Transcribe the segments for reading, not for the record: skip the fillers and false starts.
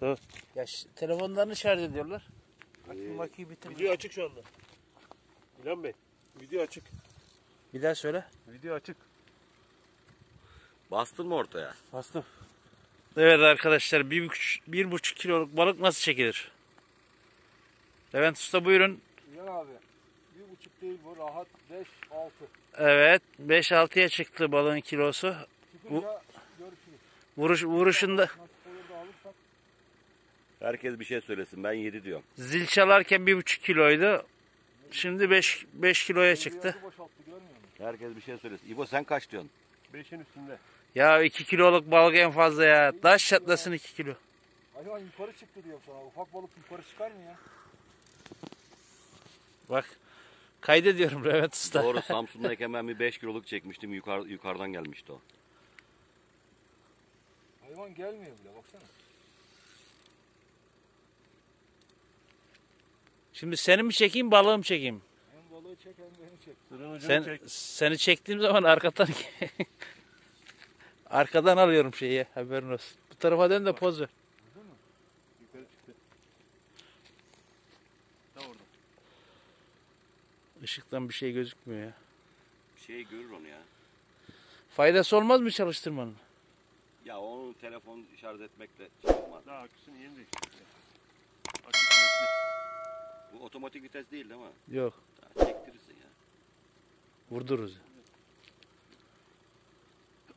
Tamam. Ya telefonlarını şarj ediyorlar. Makiyi bitirmiyor. Video açık şu anda. İlhan Bey, video açık. Bir daha söyle. Video açık. Bastın mı ortaya? Bastım. Evet arkadaşlar, 1,5 kiloluk balık nasıl çekilir? Levent Usta buyurun. İlhan abi, 1,5 değil bu, rahat 5-6. Evet, 5-6'ya çıktı balığın kilosu. Çıkınca görüşürüz. Vuruşunda... Herkes bir şey söylesin, ben 7 diyorum. Zil çalarken 1,5 kiloydu. Şimdi 5 kiloya çıktı. Herkes bir şey söylesin. İbo sen kaç diyorsun? 5'in üstünde. Ya 2 kiloluk balık en fazla ya. Taş çatlasın 2 kilo. Hayvan yukarı çıktı diyor sana. Ufak balık yukarı çıkar mı ya? Bak kaydediyorum Levent Usta. Doğru, Samsun'dayken ben bir 5 kiloluk çekmiştim. Yukarıdan gelmişti o. Hayvan gelmiyor bile baksana. Şimdi seni mi çekeyim, balığım çekeyim? Hem balığı çek hem beni çek. Seni çektiğim zaman arkadan arkadan alıyorum şeyi, haberin olsun. Bu tarafa dön de poz ver. Gördün mü? Yukarı çıktı. Tam orada. Işıktan bir şey gözükmüyor ya. Bir şey görür onu ya. Faydası olmaz mı çalıştırmanın? Ya onu telefon şarj etmekle çalışmaz. Daha akısını yeni de çıktı. Bu otomatik vites değil değil mi? Yok. Daha çektirirsin ya. Vurdururuz.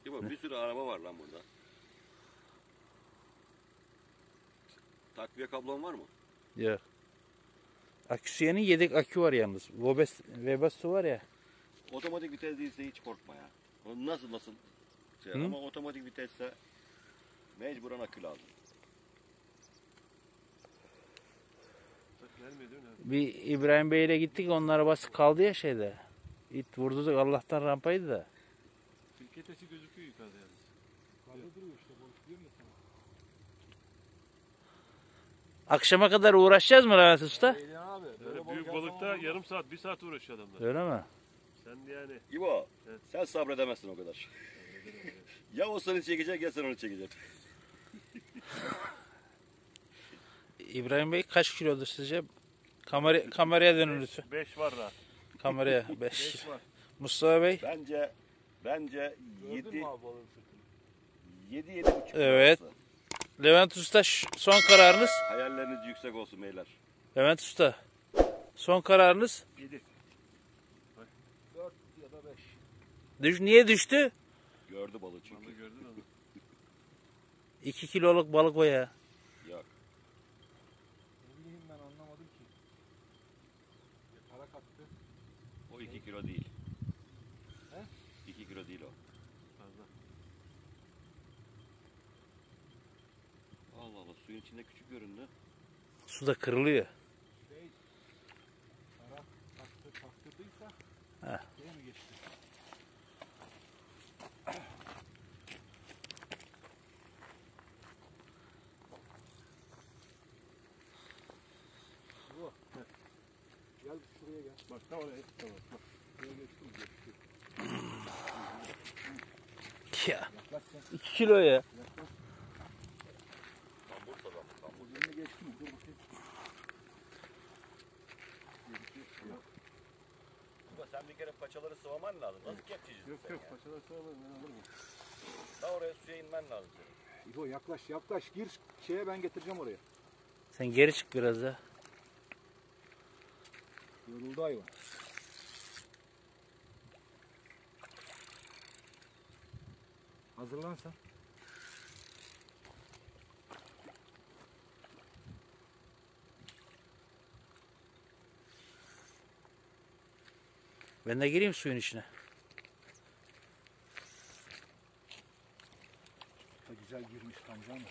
İbo, bir sürü araba var lan burada. Takviye kablon var mı? Yok. Aküsü yeni, yedek akü var yalnız. Webasto var ya. Otomatik vites değilse hiç korkma ya. O nasıl şey, ama otomatik vitesse mecburen akü lazım. Bir İbrahim Bey ile gittik, onun arabası kaldı ya şeyde. İt vurdurduk, Allah'tan rampaydı da. Filketesi gözüküyor yukarıda yalnız. Yukarıda duruyor işte, balık diyor mu sana? Akşama kadar uğraşacağız mı Levent Usta? Abi, büyük balıkta yarım saat, bir saat uğraşıyor adamlar. Öyle mi? Sen yani... İbo, evet. Sen sabredemezsin o kadar. Ya o seni çekecek ya sen onu çekeceksin. İbrahim Bey kaç kilodur sizce? Kameraya dönün lütfen. 5 var da. Kameraya 5. Mustafa Bey? Bence 7. 7,5. Evet. Levent Usta son kararınız? Hayalleriniz yüksek olsun beyler. Levent Usta son kararınız? 7. 4 ya da 5. Niye düştü? Gördü balığı çünkü. Gördün onu. 2 kiloluk balık o ya. Yok. O 2 kilo değil. He? 2 kilo değil o. Fazla. Allah Allah, suyun içinde küçük göründü. Su da kırılıyor. Para taktırdıysa şeye mi geçti? Gel şuraya gel. Bak da oraya et de var. Bak. Şuraya geçtim. Ya. 2 kilo ya. Tam buraya geçtim. Dur bakayım. Ulan sen bir kere paçaları sıvaman lazım. Nasıl kepçeceksin sen? Yok paçaları sıvaman lazım. Da oraya suya inmen lazım senin. İbo yaklaş. Gir şeye, ben getireceğim oraya. Sen geri çık biraz da. Yoruldu hayvan. Hazırlan sen. Ben de gireyim suyun içine. Çok güzel girmiş Hamza ama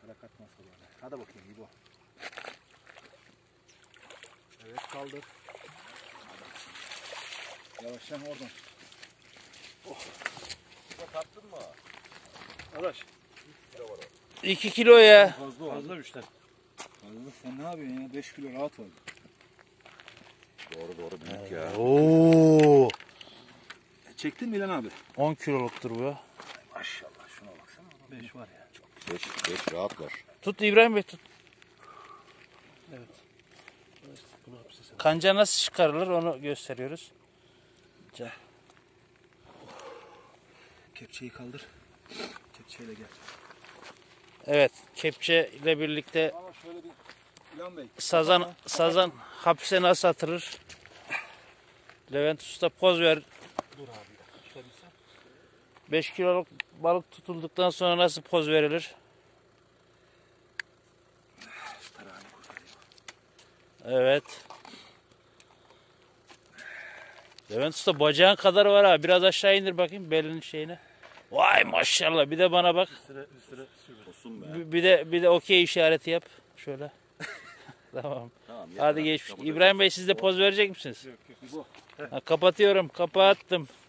karakat nasıl var? Hadi bakayım İbo. Evet, kaldır. Yavaşça oradan. Oh. Taktın mı? Araş. 2 kilo ya. Fazla müşter. Fazla, sen ne yapıyorsun ya? 5 kilo rahat var. Doğru büyük evet. Ya. Oo. Çektin mi İlhan abi? 10 kiloluktur bu. Maşallah şuna baksana. 5 var ya. 5 rahat var. Tut İbrahim Bey, tut. Evet. Kanca nasıl çıkarılır onu gösteriyoruz. Gel. Kepçeyi kaldır. Kepçeyle gel. Evet, kepçeyle birlikte. Ama şöyle bir İlhan Bey. Sazan hapse nasıl atılır? Levent Usta poz ver. Dur abi. 5 kiloluk balık tutulduktan sonra nasıl poz verilir? Evet. Levent Usta bacağın kadar var ha. Biraz aşağı indir bakayım belinin şeyine. Vay maşallah. Bir de bana bak. Bir de okey işareti yap. Şöyle. Tamam. Hadi geçmiş. İbrahim Bey siz de poz verecek misiniz? Yok. Ha, kapatıyorum. Kapattım.